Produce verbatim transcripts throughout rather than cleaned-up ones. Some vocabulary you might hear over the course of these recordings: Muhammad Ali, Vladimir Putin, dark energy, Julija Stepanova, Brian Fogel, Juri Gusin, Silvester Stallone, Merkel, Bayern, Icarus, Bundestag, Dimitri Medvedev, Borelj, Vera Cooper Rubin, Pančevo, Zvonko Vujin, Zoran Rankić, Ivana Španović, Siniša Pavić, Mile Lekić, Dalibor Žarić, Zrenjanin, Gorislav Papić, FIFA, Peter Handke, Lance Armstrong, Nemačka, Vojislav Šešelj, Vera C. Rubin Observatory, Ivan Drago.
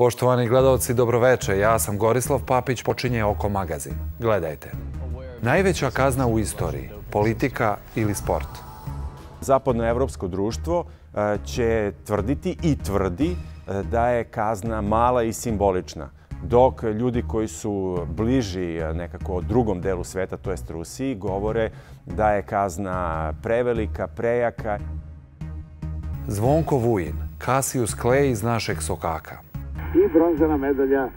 Poštovani gledalci, dobroveče. Ja sam Gorislav Papić, počinje Oko magazin. Gledajte. Najveća kazna u istoriji, politika ili sport? Zapadnoevropsko društvo će tvrditi i tvrdi da je kazna mala i simbolična. Dok ljudi koji su bliži nekako drugom delu sveta, to jest Rusiji, govore da je kazna prevelika, prejaka. Zvonko Vujin, Cassius Clay iz našeg sokaka. I bronzana medalja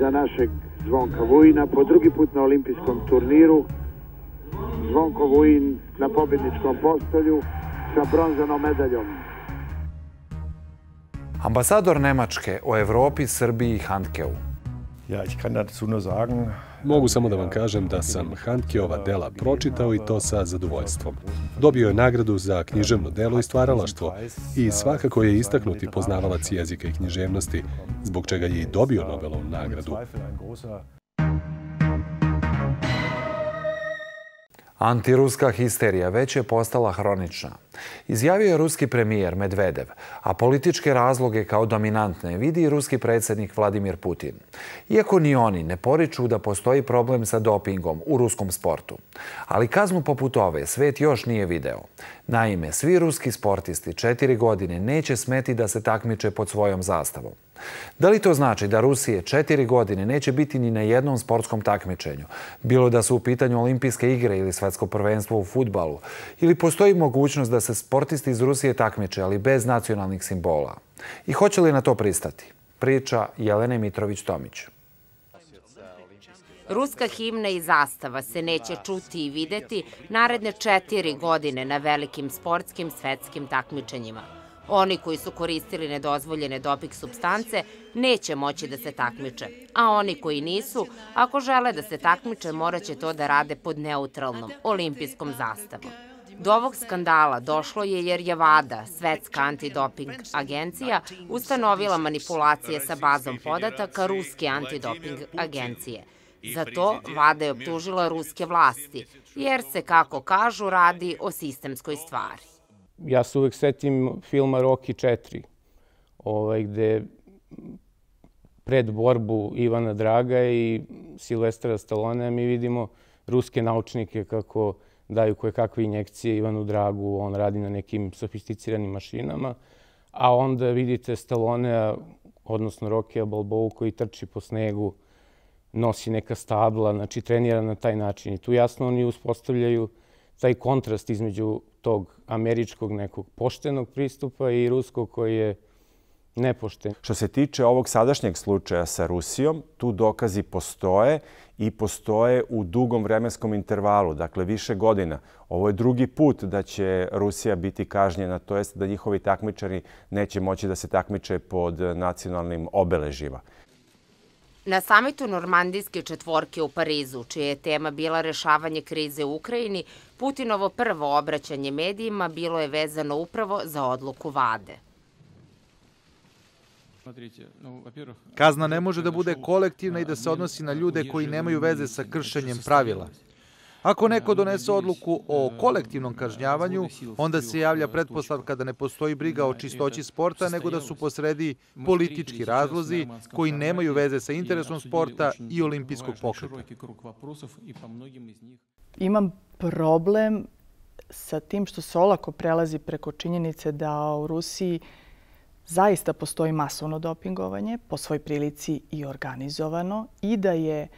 za našeg Zvonka Vujina po drugi put na olimpijskom turniru. Zvonko Vujin na pobjedničkom postolju sa bronzanom medaljom. Ambasador Nemačke o Evropi, Srbiji i Handkeu. Mogu samo da vam kažem da sam Handkeova dela pročitao i to sa zadovoljstvom. Dobio je nagradu za književno delo i stvaralaštvo i svakako je istaknuti poznavalac jezika i književnosti, zbog čega je i dobio Nobelovu nagradu. Antiruska histerija već je postala hronična. Izjavio je ruski premijer Medvedev, a političke razloge kao dominantne vidi i ruski predsjednik Vladimir Putin. Iako ni oni ne poriču da postoji problem sa dopingom u ruskom sportu. Ali kaznu poput ove svet još nije video. Naime, svi ruski sportisti četiri godine neće smeti da se takmiče pod svojom zastavom. Da li to znači da Rusije četiri godine neće biti ni na jednom sportskom takmičenju, bilo da su u pitanju olimpijske igre ili svetsko prvenstvo u fudbalu, ili postoji mogućnost da se sportisti iz Rusije takmiče, ali bez nacionalnih simbola? I hoće li na to pristati? Priča Jelene Mitrović-Tomić. Ruska himna i zastava se neće čuti i videti naredne četiri godine na velikim sportskim svetskim takmičenjima. Oni koji su koristili nedozvoljene doping supstance neće moći da se takmiče, a oni koji nisu, ako žele da se takmiče, moraće to da rade pod neutralnom olimpijskom zastavom. Do ovog skandala došlo je jer je Vada, svetska antidoping agencija, ustanovila manipulacije sa bazom podataka Ruske antidoping agencije. Za to Vada je optužila ruske vlasti, jer se, kako kažu, radi o sistemskoj stvari. Ja se uvek setim filma Rocky četiri, gde pred borbu Ivana Draga i Silvestera Stallone mi vidimo ruske naučnike kako daju koje kakve injekcije Ivanu Dragu, on radi na nekim sofisticiranim mašinama, a onda vidite Stallone, odnosno Rockya Balboa, koji trči po snegu, nosi neka stabla, znači trenira na taj način. I tu jasno oni uspostavljaju taj kontrast između tog američkog nekog poštenog pristupa i ruskog koji je nepošten. Što se tiče ovog sadašnjeg slučaja sa Rusijom, tu dokazi postoje i postoje u dugom vremenskom intervalu, dakle više godina. Ovo je drugi put da će Rusija biti kažnjena, to jest da njihovi takmičari neće moći da se takmiče pod nacionalnim obeležjima. Na samitu Normandijske četvorke u Parizu, čija je tema bila rešavanje krize u Ukrajini, Putinovo prvo obraćanje medijima bilo je vezano upravo za odluku Vade. Kazna ne može da bude kolektivna i da se odnosi na ljude koji nemaju veze sa kršenjem pravila. Ako neko donese odluku o kolektivnom kažnjavanju, onda se javlja pretpostavka da ne postoji briga o čistoći sporta, nego da su posredi politički razlozi koji nemaju veze sa interesom sporta i olimpijskog pokreta. Imam problem sa tim što se olako prelazi preko činjenice da u Rusiji zaista postoji masovno dopingovanje, po svoj prilici i organizovano, i da je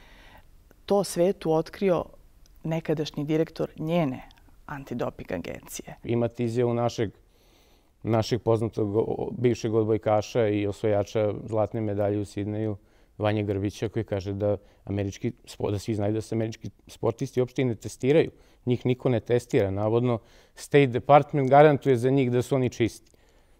to svetu otkrio nekadašnji direktor njene antidoping agencije. Imate izjavu našeg poznatog bivšeg odbojkaša i osvajača zlatne medalje u Sidneju, Vanje Grbića, koji kaže da svi znaju da se američki sportisti uopšte i ne testiraju. Njih niko ne testira. Navodno, State Department garantuje za njih da su oni čisti.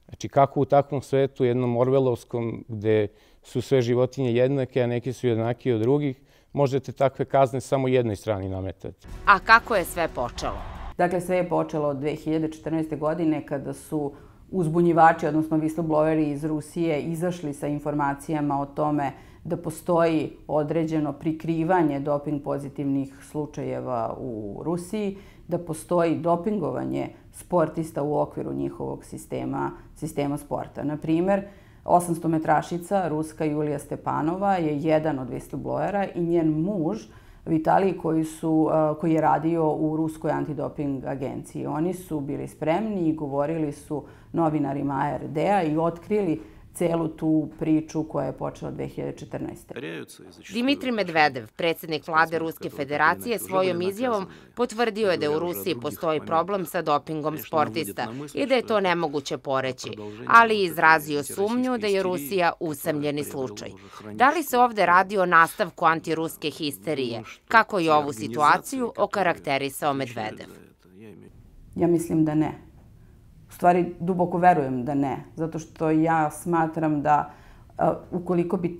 Znači, kako u takvom svetu, jednom orvelovskom, gde su sve životinje jednake, a neki su jednaki od drugih, možete takve kazne samo jednoj strani nametati. A kako je sve počelo? Dakle, sve je počelo od dve hiljade četrnaeste. godine, kada su uzbunjivači, odnosno whistlebloweri iz Rusije, izašli sa informacijama o tome da postoji određeno prikrivanje doping pozitivnih slučajeva u Rusiji, da postoji dopingovanje sportista u okviru njihovog sistema sporta. Naprimer, osamstometrašica, ruska Julija Stepanova, je jedan od vislblojera i njen muž Vitalij koji, su, koji je radio u ruskoj antidoping agenciji. Oni su bili spremni i govorili su novinarima A R D-a i otkrili celu tu priču koja je počela dve hiljade četrnaeste. Dimitri Medvedev, predsjednik vlade Ruske federacije, svojom izjavom potvrdio je da u Rusiji postoji problem sa dopingom sportista i da je to nemoguće poreći, ali izrazio sumnju da je Rusija usamljeni slučaj. Da li se ovde radi o nastavku antiruske histerije? Kako je ovu situaciju okarakterisao Medvedev? Ja mislim da ne. U stvari, duboko verujem da ne, zato što ja smatram da ukoliko bi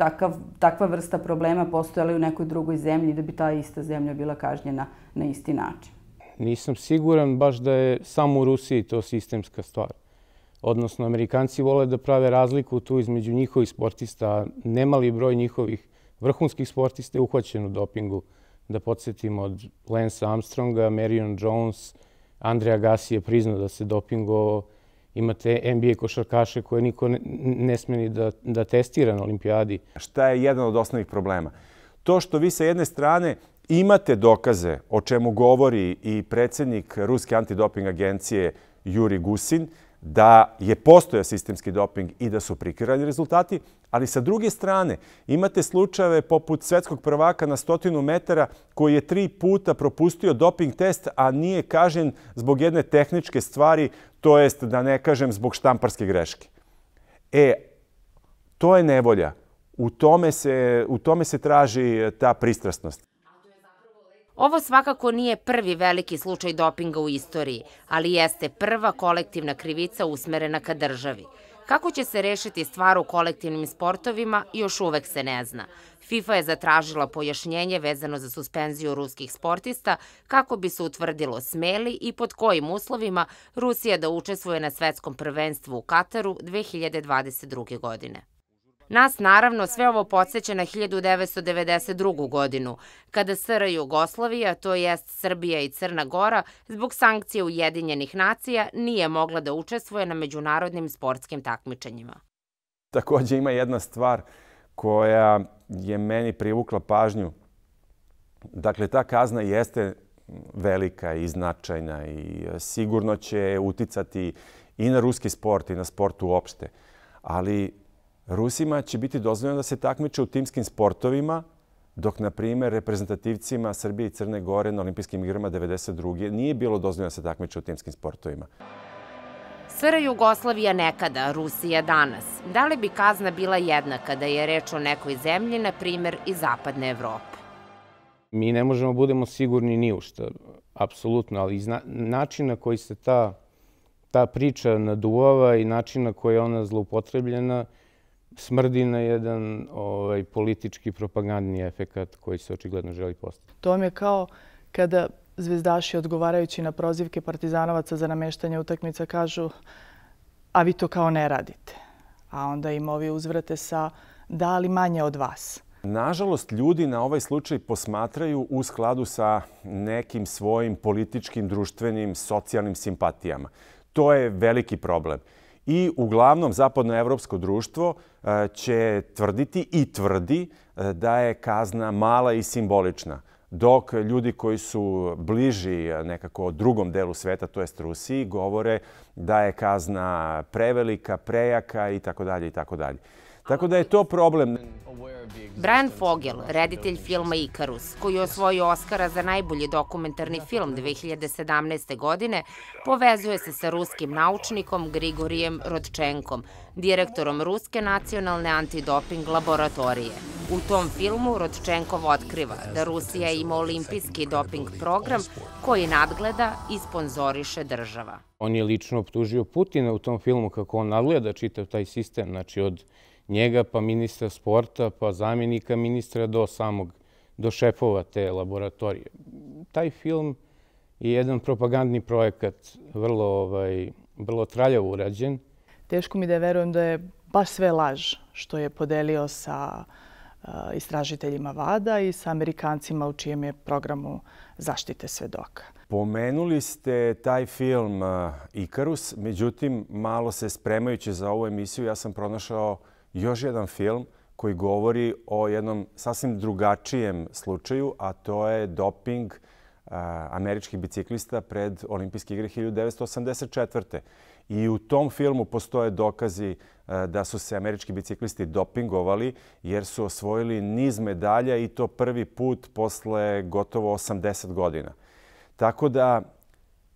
takva vrsta problema postojala u nekoj drugoj zemlji, da bi ta ista zemlja bila kažnjena na isti način. Nisam siguran baš da je samo u Rusiji to sistemska stvar. Odnosno, Amerikanci vole da prave razliku tu između njihovih sportista. Nemali broj njihovih vrhunskih sportista je uhvaćen u dopingu. Da podsjetimo, od Lance Armstronga, Marion Jones, Andrej Agassi je priznao da se dopingovao. Imate N B A košarkaše koje niko ne smije da testira na olimpijadi. Šta je jedan od osnovnih problema? To što vi sa jedne strane imate dokaze o čemu govori i predsjednik Ruske antidoping agencije Juri Gusin, da je postojao sistemski doping i da su prikrivani rezultati, ali sa druge strane imate slučajeve poput svetskog prvaka na stotinu metara koji je tri puta propustio doping test, a nije kažnjen zbog jedne tehničke stvari, to jest da ne kažem zbog štamparske greške. E, to je nevolja. U tome se, u tome se traži ta pristrasnost. Ovo svakako nije prvi veliki slučaj dopinga u istoriji, ali jeste prva kolektivna krivica usmerena ka državi. Kako će se rešiti stvar u kolektivnim sportovima još uvek se ne zna. FIFA je zatražila pojašnjenje vezano za suspenziju ruskih sportista kako bi se utvrdilo sme li i pod kojim uslovima Rusija da učestvuje na svetskom prvenstvu u Kataru dve hiljade dvadeset druge. godine. Nas, naravno, sve ovo podsjeća na hiljadu devetsto devedeset drugu. godinu, kada S R Jugoslavija, to jest Srbija i Crna Gora, zbog sankcije Ujedinjenih nacija nije mogla da učestvuje na međunarodnim sportskim takmičenjima. Također ima jedna stvar koja je meni privukla pažnju. Dakle, ta kazna jeste velika i značajna i sigurno će uticati i na ruski sport i na sport uopšte, ali Rusima će biti dozvoljeno da se takmiče u timskim sportovima, dok, na primjer, reprezentativcima Srbije i Crne Gore na olimpijskim igrama devedeset druge nije bilo dozvoljeno da se takmiče u timskim sportovima. S R Jugoslavija nekada, Rusija danas. Da li bi kazna bila jednaka da je reč o nekoj zemlji, na primjer, iz Zapadne Evrope? Mi ne možemo budemo sigurni ni u šta, apsolutno, ali način na koji se ta, ta priča naduvava i način na koji je ona zloupotrebljena smrdi na jedan ovaj, politički propagandni efekat koji se očigledno želi postići. To vam je kao kada zvezdaši odgovarajući na prozivke partizanovaca za nameštanje utakmica kažu a vi to kao ne radite. A onda im ovi uzvrate sa da ali manje od vas. Nažalost, ljudi na ovaj slučaj posmatraju u skladu sa nekim svojim političkim, društvenim, socijalnim simpatijama. To je veliki problem. I uglavnom zapadnoevropsko društvo će tvrditi i tvrdi da je kazna mala i simbolična, dok ljudi koji su bliži nekako drugom delu sveta, to jest Rusiji, govore da je kazna prevelika, prejaka i tako dalje i tako dalje. Tako da je to problem. Brian Fogel, reditelj filma Icarus, koji je osvojio Oskara za najbolji dokumentarni film dve hiljade sedamnaeste. godine, povezuje se sa ruskim naučnikom Grigorijem Rodčenkom, direktorom Ruske nacionalne antidoping laboratorije. U tom filmu Rodčenkov otkriva da Rusija ima olimpijski doping program koji nadgleda i sponzoriše država. On je lično optužio Putina u tom filmu kako on nadgleda čitav taj sistem, znači od njega, pa ministra sporta, pa zamjenika ministra do samog, do šefova te laboratorije. Taj film je jedan propagandni projekat, vrlo, ovaj, vrlo traljavo urađen. Teško mi da verujem da je baš sve laž što je podelio sa istražiteljima Vada i sa Amerikancima u čijem je programu zaštite svedoka. Pomenuli ste taj film Icarus, međutim, malo se spremajući za ovu emisiju, ja sam pronašao još jedan film koji govori o jednom sasvim drugačijem slučaju, a to je doping američkih biciklista pred Olimpijske igre hiljadu devetsto osamdeset četvrte. I u tom filmu postoje dokazi da su se američki biciklisti dopingovali jer su osvojili niz medalja i to prvi put posle gotovo osamdeset godina. Tako da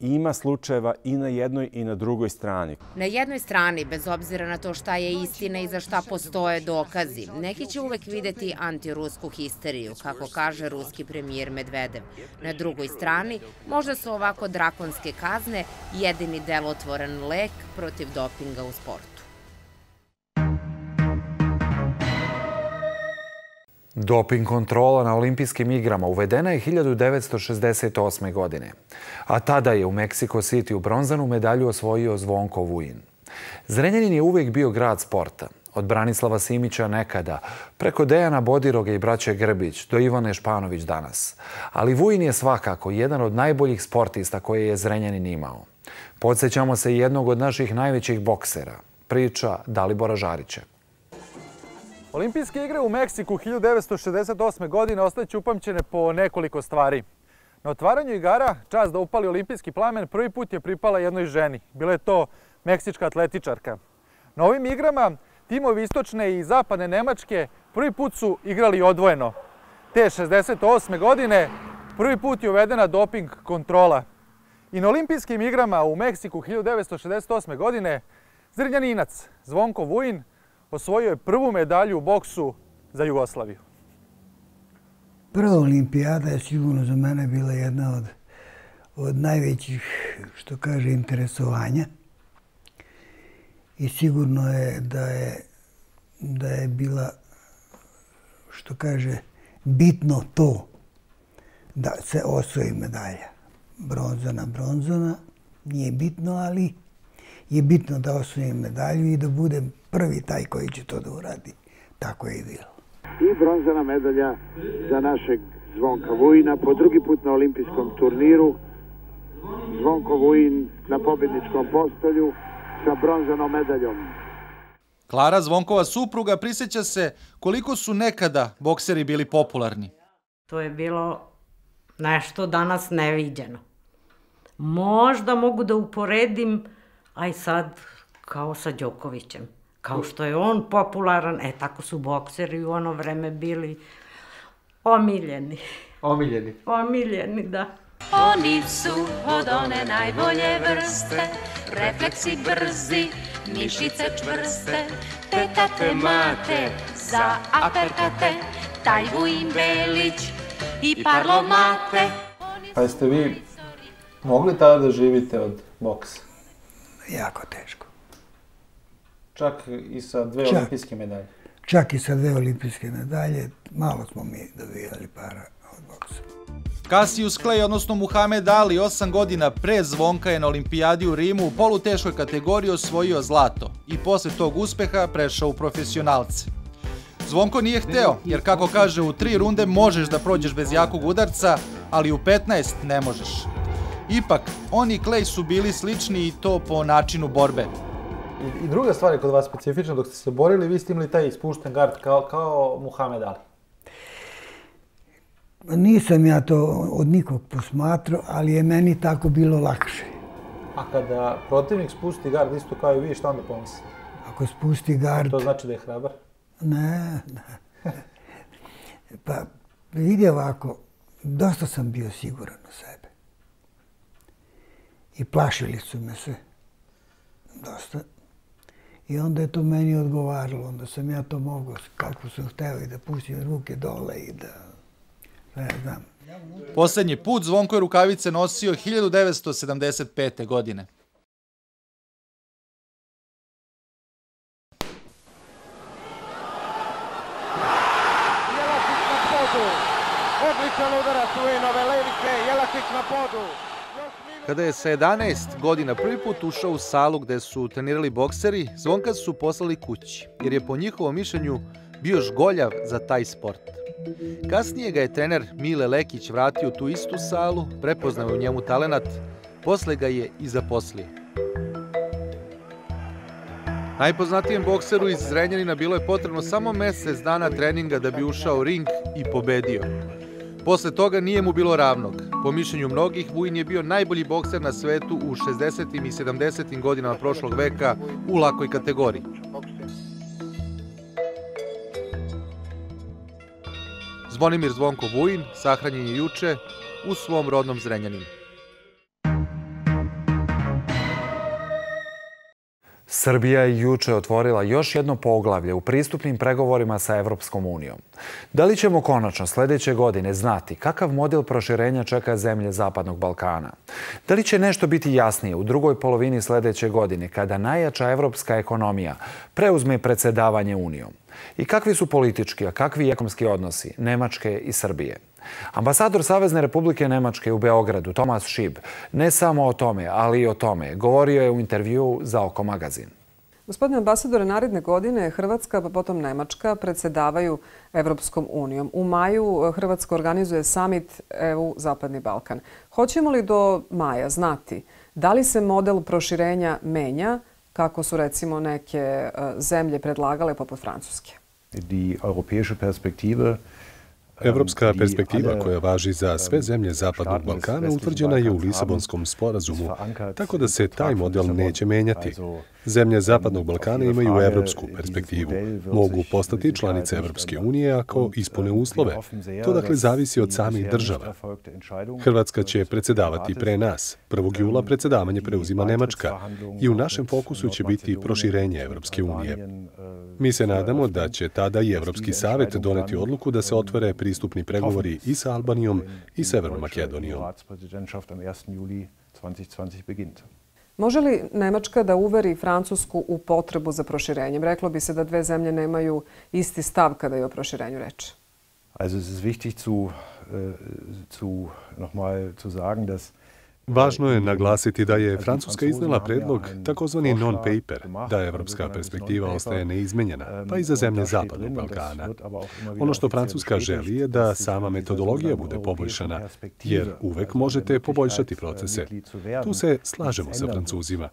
ima slučajeva i na jednoj i na drugoj strani. Na jednoj strani, bez obzira na to šta je istina i za šta postoje dokazi, neki će uvek videti antirusku histeriju, kako kaže ruski premijer Medvedev. Na drugoj strani, možda su ovako drakonske kazne jedini delotvoran lek protiv dopinga u sportu. Doping kontrola na olimpijskim igrama uvedena je hiljadu devetsto šezdeset osme. godine, a tada je u Mexico City u bronzanu medalju osvojio Zvonko Vujin. Zrenjanin je uvijek bio grad sporta. Od Branislava Simića nekada, preko Dejana Bodiroga i braće Grbić, do Ivane Španović danas. Ali Vujin je svakako jedan od najboljih sportista koje je Zrenjanin imao. Podsećamo se jednog od naših najvećih boksera, priča Dalibora Žarića. Olimpijske igre u Meksiku hiljadu devetsto šezdeset osme. godine ostaće upamćene po nekoliko stvari. Na otvaranju igara čast da upali olimpijski plamen prvi put je pripala jednoj ženi. Bila je to meksička atletičarka. Na ovim igrama timovi istočne i zapadne Nemačke prvi put su igrali odvojeno. Te šezdeset osme. godine prvi put je uvedena doping kontrola. I na olimpijskim igrama u Meksiku hiljadu devetsto šezdeset osme. godine Zrenjaninac Zvonko Vujin osvojio je prvu medalju u boksu za Jugoslaviju. Prva olimpijada je sigurno za mene bila jedna od, od najvećih, što kaže, interesovanja. I sigurno je da je, da je bila, što kaže, bitno to da se osvoji medalja. Bronzana, bronzana, nije bitno, ali je bitno da osvojim medalju i da budem prvi taj koji će to da uradi. Tako je i bilo. I bronzana medalja za našeg Zvonka Vujina. Po drugi put na olimpijskom turniru Zvonko Vujin na pobjedničkom postolju sa bronzanom medaljom. Klara, Zvonkova supruga, prisjeća se koliko su nekada bokseri bili popularni. To je bilo nešto danas neviđeno. Možda mogu da uporedim, aj sad, kao sa Đokovićem. Kao što je on popularan, e tako su bokseri u ono vreme bili omiljeni. Omiljeni? Omiljeni, da. Oni su od one najbolje vrste, refleksi brzi, mišice čvrste, tetate mate za apertate, taj Vujin Belić i parlo mate. Pa jeste vi mogli tada da živite od boksa? Jako teško. Čak i sa dve čak, olimpijske medalje? Čak i sa dve olimpijske medalje. Malo smo mi dobijali para od boksa. Cassius Clay, odnosno Muhammad Ali, osam godina pre Zvonka je na olimpijadi u Rimu u poluteškoj kategoriji osvojio zlato i posle tog uspeha prešao u profesionalce. Zvonko nije hteo, jer kako kaže, u tri runde možeš da prođeš bez jakog udarca, ali u petnaest ne možeš. Ipak, on i Clay su bili slični i to po načinu borbe. I druga stvar je kod vas specifična, dok ste se borili, vi ste imali taj ispušten gard kao, kao Muhammad Ali. Nisam ja to od nikog posmatrao, ali je meni tako bilo lakše. A kada protivnik spusti gard isto kao i vi, šta onda pomisli? Ako spusti gard... To znači da je hrabar? Ne, ne. Pa vidi ovako, dosta sam bio siguran u sebe. I plašili su me se dosta. I onda je to meni odgovaralo. Onda sam ja to mogao kako sam hteo i da pustim ruke dole i da... Ne znam. Posljednji put Zvonko je rukavice nosio hiljadu devetsto sedamdeset pete. godine. Jelačić na podu. Odličan udarac Vujinove levike. Jelačić na podu. Kada je sa jedanaest godina prvi put ušao u salu gde su trenirali bokseri, Zvonka su poslali kući, jer je po njihovom mišljenju bio žgoljav za taj sport. Kasnije ga je trener Mile Lekić vratio u tu istu salu, prepoznao je u njemu talenat, posle ga je i zaposlio. Najpoznatijem bokseru iz Zrenjanina bilo je potrebno samo mesec dana treninga da bi ušao u ring i pobedio. Posle toga nije mu bilo ravnog. Po mišljenju mnogih, Vujin je bio najbolji bokser na svetu u šezdesetim i sedamdesetim godinama prošlog veka u lakoj kategoriji. Zvonimir Zvonko Vujin sahranjen je juče u svom rodnom Zrenjaninu. Srbija je juče otvorila još jedno poglavlje u pristupnim pregovorima sa Evropskom unijom. Da li ćemo konačno sljedeće godine znati kakav model proširenja čeka zemlje Zapadnog Balkana? Da li će nešto biti jasnije u drugoj polovini sljedeće godine kada najjača evropska ekonomija preuzme predsjedavanje unijom? I kakvi su politički, a kakvi ekonomski odnosi Nemačke i Srbije? Ambasador Savezne Republike Nemačke u Beogradu, Tomas Šib, ne samo o tome, ali i o tome, govorio je u intervjuu za Oko magazin. Gospodine ambasadore, naredne godine Hrvatska, pa potom Nemačka, predsedavaju Evropskom unijom. U maju Hrvatska organizuje samit E U Zapadni Balkan. Hoćemo li do maja znati da li se model proširenja menja, kako su recimo neke zemlje predlagale, poput Francuske? Europejske perspektive... Evropska perspektiva koja važi za sve zemlje Zapadnog Balkana utvrđena je u Lisabonskom sporazumu, tako da se taj model neće menjati. Zemlje Zapadnog Balkana imaju evropsku perspektivu. Mogu postati članice Evropske unije ako ispune uslove. To dakle zavisi od samih država. Hrvatska će predsjedavati pre nas. prvog jula predsjedavanje preuzima Nemačka i u našem fokusu će biti proširenje Evropske unije. Mi se nadamo da će tada i Evropski savjet doneti odluku da se otvore pristupni pregovori i sa Albanijom i Severnom Makedonijom. Može li Nemačka da uveri Francusku u potrebu za proširenjem? Reklo bi se da dve zemlje nemaju isti stav kada je o proširenju reč. Važno je naglasiti da je Francuska iznela predlog takozvani non-paper, da evropska perspektiva ostaje neizmenjena, pa i za zemlje Zapadnog Balkana. Ono što Francuska želi je da sama metodologija bude poboljšana, jer uvek možete poboljšati procese. Tu se slažemo sa Francuzima.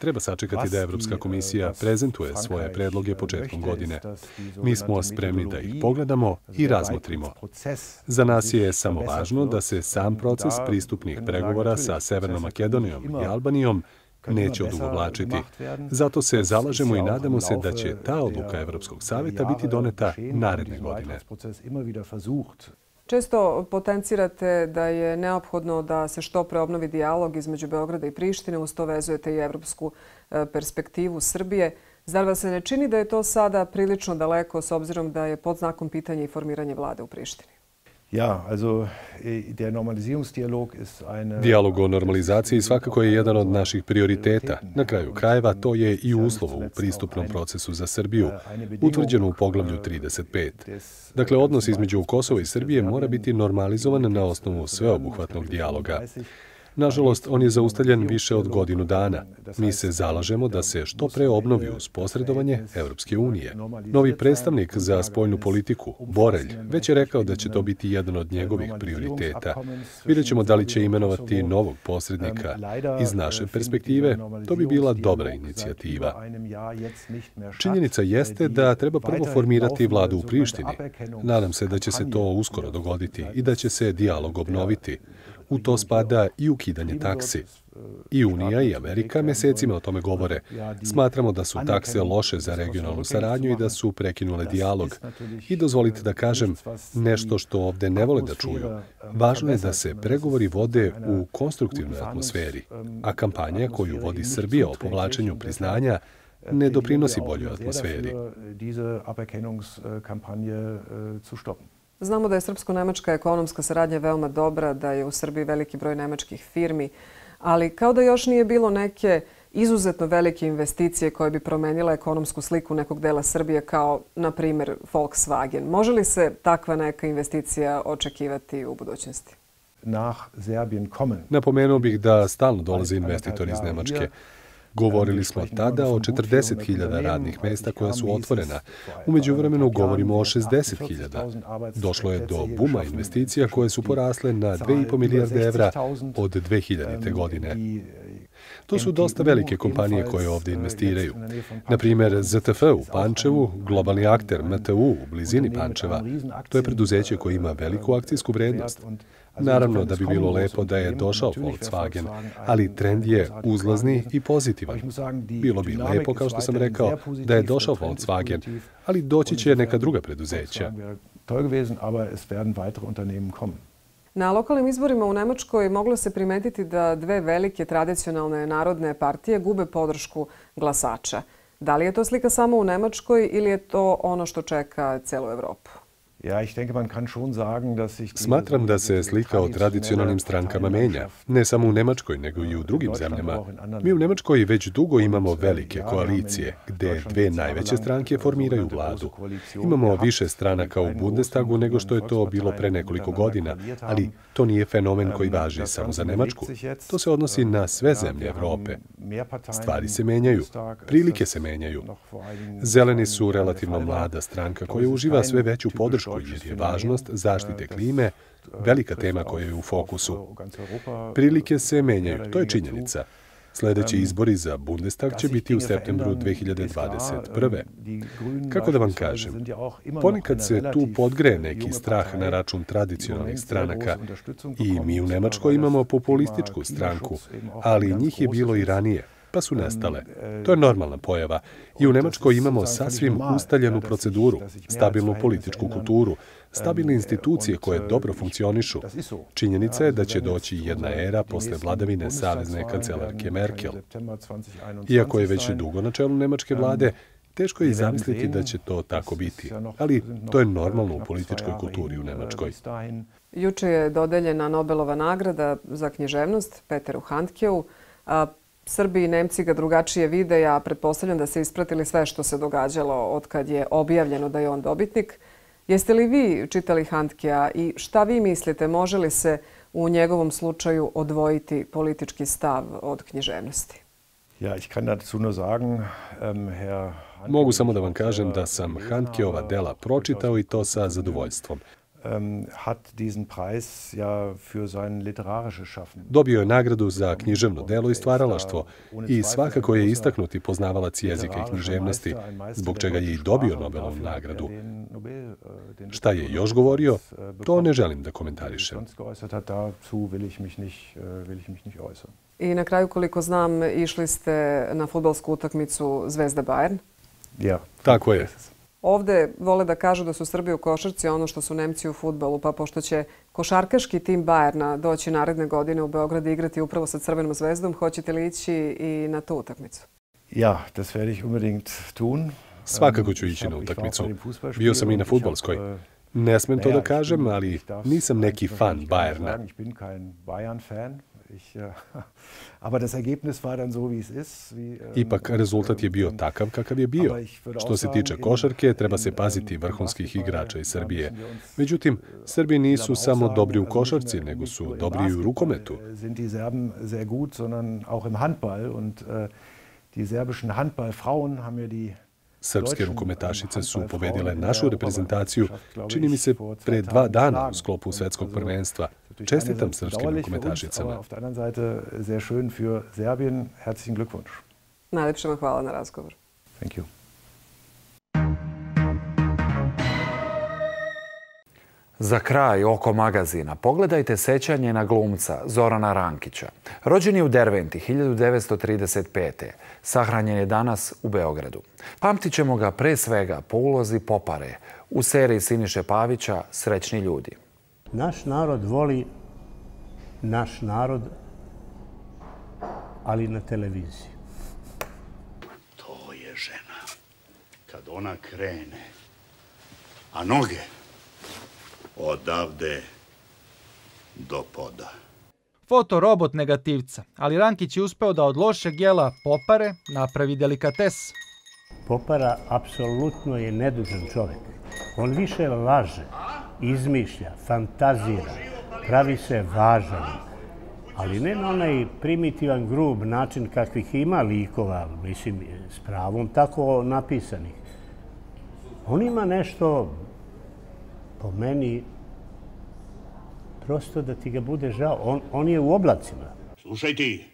Treba sačekati da Evropska komisija prezentuje svoje predloge početkom godine. Mi smo spremni da ih pogledamo i razmotrimo. Za nas je samo važno da se sam proces pristupnih pregovora sa Severnom Makedonijom i Albanijom neće odugovlačiti. Zato se zalažemo i nadamo se da će ta odluka Evropskog savjeta biti doneta naredne godine. Često potencirate da je neophodno da se što pre obnovi dijalog između Beograda i Prištine, uz to vezujete i evropsku perspektivu Srbije. Zar vas se ne čini da je to sada prilično daleko, s obzirom da je pod znakom pitanja i formiranje vlade u Prištini? Dijalog o normalizaciji svakako je jedan od naših prioriteta. Na kraju krajeva to je i uslov u pristupnom procesu za Srbiju, utvrđeno u poglavlju trideset pet. Dakle, odnos između Kosova i Srbije mora biti normalizovan na osnovu sveobuhvatnog dijaloga. Nažalost, on je zaustavljen više od godinu dana. Mi se zalažemo da se što pre obnovi uz posredovanje Evropske unije. Novi predstavnik za spoljnu politiku, Borelj, već je rekao da će to biti jedan od njegovih prioriteta. Vidjet ćemo da li će imenovati novog posrednika. Iz naše perspektive, to bi bila dobra inicijativa. Činjenica jeste da treba prvo formirati vladu u Prištini. Nadam se da će se to uskoro dogoditi i da će se dijalog obnoviti. U to spada i ukidanje taksi. I Unija i Amerika mesecima o tome govore. Smatramo da su takse loše za regionalnu saradnju i da su prekinule dijalog. I dozvolite da kažem nešto što ovdje ne vole da čuju. Važno je da se pregovori vode u konstruktivnoj atmosferi, a kampanja koju vodi Srbija o povlačenju priznanja ne doprinosi boljoj atmosferi. Znamo da je srpsko-nemačka ekonomska saradnja veoma dobra, da je u Srbiji veliki broj nemačkih firmi, ali kao da još nije bilo neke izuzetno velike investicije koje bi promenila ekonomsku sliku nekog dela Srbije, kao, na primjer, Volkswagen. Može li se takva neka investicija očekivati u budućnosti? Napomenuo bih da stalno dolaze investitori iz Nemačke. Govorili smo tada o četrdeset hiljada radnih mjesta koja su otvorena. U međuvremenu govorimo o šezdeset hiljada. Došlo je do buma investicija koje su porasle na dve i po milijarde evra od dve hiljadite godine. To su dosta velike kompanije koje ovdje investiraju. Naprimjer, Z T F u Pančevu, globalni akter M T U u blizini Pančeva. To je preduzeće koje ima veliku akcijsku vrednost. Naravno da bi bilo lepo da je došao Volkswagen, ali trend je uzlazni i pozitivan. Bilo bi lepo, kao što sam rekao, da je došao Volkswagen, ali doći će neka druga preduzeća. Na lokalnim izborima u Nemačkoj moglo se primetiti da dve velike tradicionalne narodne partije gube podršku glasača. Da li je to slika samo u Nemačkoj ili je to ono što čeka celu Evropu? Smatram da se slika o tradicionalnim strankama menja, ne samo u Nemačkoj, nego i u drugim zemljama. Mi u Nemačkoj već dugo imamo velike koalicije, gdje dve najveće stranke formiraju vladu. Imamo više stranaka u Bundestagu nego što je to bilo pre nekoliko godina, ali to nije fenomen koji važi samo za Nemačku. To se odnosi na sve zemlje Evrope. Stvari se menjaju, prilike se menjaju. Zeleni su relativno mlada stranka koja uživa sve veću podršku, jer je važnost zaštite klime velika tema koja je u fokusu. Prilike se menjaju, to je činjenica. Sljedeći izbori za Bundestag će biti u septembru dve hiljade dvadeset prve. Kako da vam kažem, ponekad se tu podgreje neki strah na račun tradicionalnih stranaka i mi u Nemačkoj imamo populističku stranku, ali njih je bilo i ranije, pa su nestale. To je normalna pojava. I u Nemačkoj imamo sasvim ustaljenu proceduru, stabilnu političku kulturu, stabilne institucije koje dobro funkcionišu. Činjenica je da će doći jedna era posle vladavine savezne kancelarke Merkel. Iako je već dugo na čelu nemačke vlade, teško je i zamisliti da će to tako biti. Ali to je normalno u političkoj kulturi u Nemačkoj. Juče je dodeljena Nobelova nagrada za književnost Peteru Handkeu. Srbi i Nemci ga drugačije vide, ja pretpostavljam da ste ispratili sve što se događalo od kad je objavljeno da je on dobitnik. Jeste li vi čitali Handkea i šta vi mislite, može li se u njegovom slučaju odvojiti politički stav od književnosti? Ja, ich kann dazu nur sagen, Herr Handke... Mogu samo da vam kažem da sam Handkeova dela pročitao i to sa zadovoljstvom. Dobio je nagradu za književno delo i stvaralaštvo i svakako je istaknuti poznavalac jezika i književnosti, zbog čega je i dobio Nobelovu nagradu. Šta je još govorio, to ne želim da komentarišem. I na kraju, koliko znam, išli ste na fudbalsku utakmicu Zvezda Bayern? Tako je. Ovdje vole da kažu da su Srbi u košarci ono što su Nemci u fudbalu, pa pošto će košarkaški tim Bajerna doći naredne godine u Beograd i igrati upravo sa Crvenom zvezdom, hoćete li ići i na tu utakmicu? Ja, das werde ich unbedingt tun. Svakako ću ići na utakmicu. Bio sam i na fudbalskoj. Ne smem to da kažem, ali nisam neki fan Bajerna. Ipak, rezultat je bio takav kakav je bio. Što se tiče košarke, treba se paziti vrhunskih igrača iz Srbije. Međutim, Srbi nisu samo dobri u košarci, nego su dobri i u rukometu. Srpske rukometašice su pobedile našu reprezentaciju, čini mi se, pre dva dana u sklopu Svetskog prvenstva. Čestitam srpskim rukometašicama. Najlepše vam hvala na razgovor. Za kraj Oko magazina pogledajte sećanje na glumca Zorana Rankića. Rođen je u Derventi hiljadu devetsto trideset pete. Sahranjen je danas u Beogradu. Pamtit ćemo ga pre svega po ulozi Popare u seriji Siniše Pavića Srećni ljudi. Naš narod voli naš narod, ali na televiziji. To je žena. Kad ona krene, a noge odavde do poda. Fotorobot negativca, ali Rankić je uspeo da od lošeg jela Popare napravi delikates. Popara apsolutno je nedužan čovjek. On više laže, izmišlja, fantazira, pravi se važan, ali ne na onaj primitivan, grub način kakvih ima likova, mislim, s pravom tako napisanih. On ima nešto, po meni, prosto da ti ga bude žao. On je u oblacima. Slušaj ti,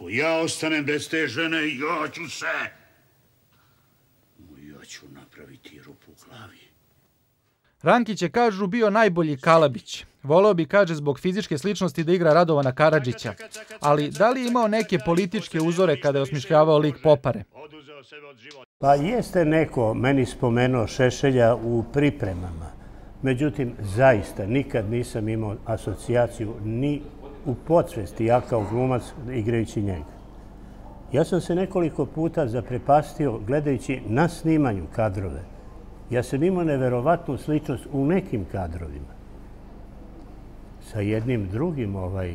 Ako ja ostanem bez te žene, ja ću se... Ja ću napraviti rupu u glavi. Rankić je, kažu, bio najbolji Kalabić. Voleo bi, kaže, zbog fizičke sličnosti da igra Radovana Karadžića. Ali da li je imao neke političke uzore kada je osmišljavao lik Popare? Pa jeste neko meni spomenuo Šešelja u pripremama. Međutim, zaista nikad nisam imao asocijaciju ni u podsvesti ja kao glumac igrajući njega. Ja sam se nekoliko puta zaprepastio gledajući na snimanju kadrove. Ja sam imao neverovatnu sličnost u nekim kadrovima sa jednim drugim ovaj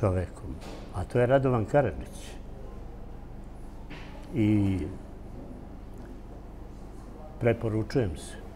čovekom, a to je Radovan Karadžić. I preporučujem se.